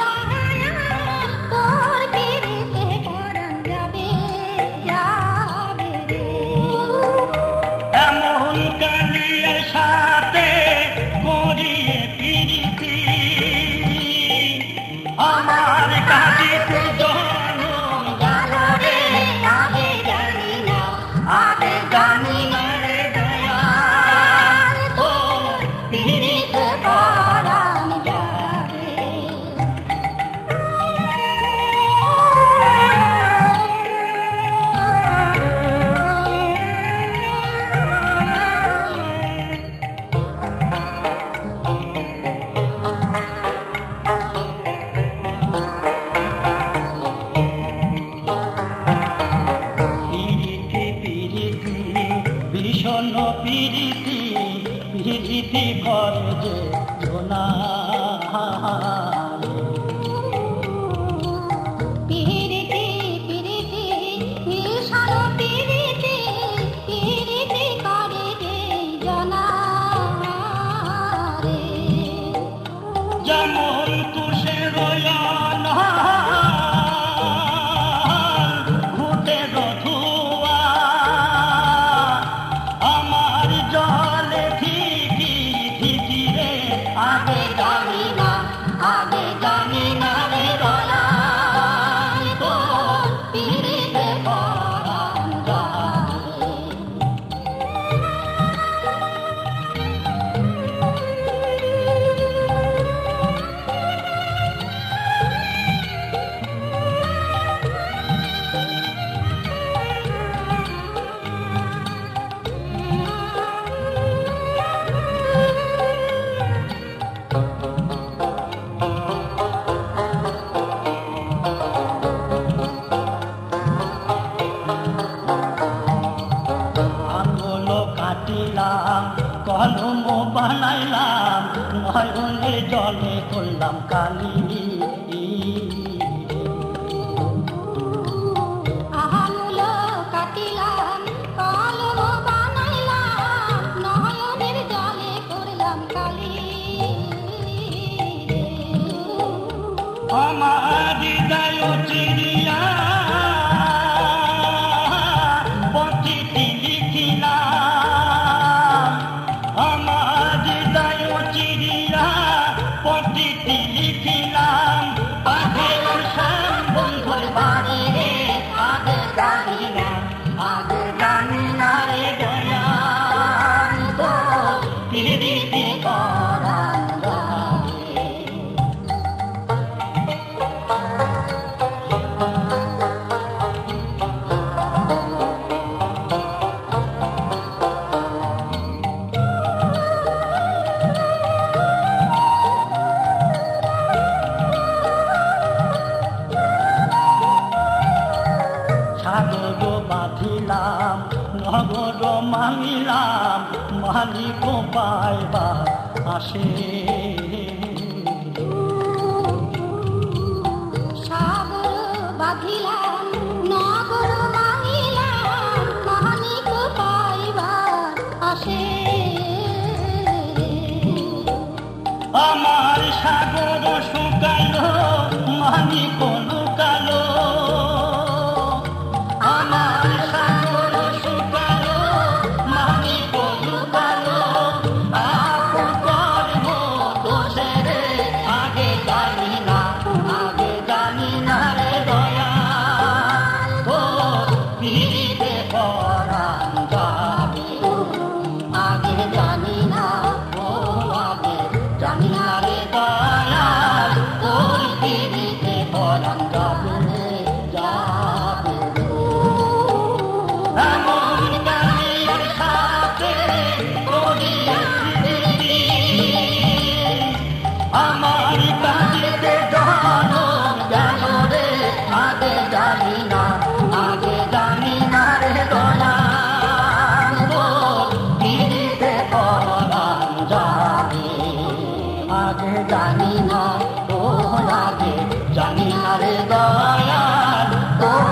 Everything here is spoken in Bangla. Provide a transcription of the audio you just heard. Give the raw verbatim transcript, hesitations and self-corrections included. দয়াল তোর পিড়িতে পরাণ যাবে যাবে রে এমন কালিয়ার সাথে গড়িয়ে পিড়িতে আমার কাঁদিতে পিরিতি পিরিতি ভর যে জোনা পিরিতি পিরিতি নিশান পিরিতি পিরিতি করে যে জোনা রে যেমন তুষে রয়ন ঘুটে রথু কলম বানাইলাম নয়নে জলে করলাম কালি আমার হৃদয় চিড়িয়া নগর মানিলাম মালিক পাইবা আসে আমার সাগর শুকাল মালিক লুকালো জানি না ও লাগে জানি না রে দয়াল oh.